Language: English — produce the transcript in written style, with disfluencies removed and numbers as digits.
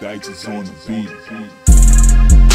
Dice is on the beat.